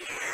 Yeah.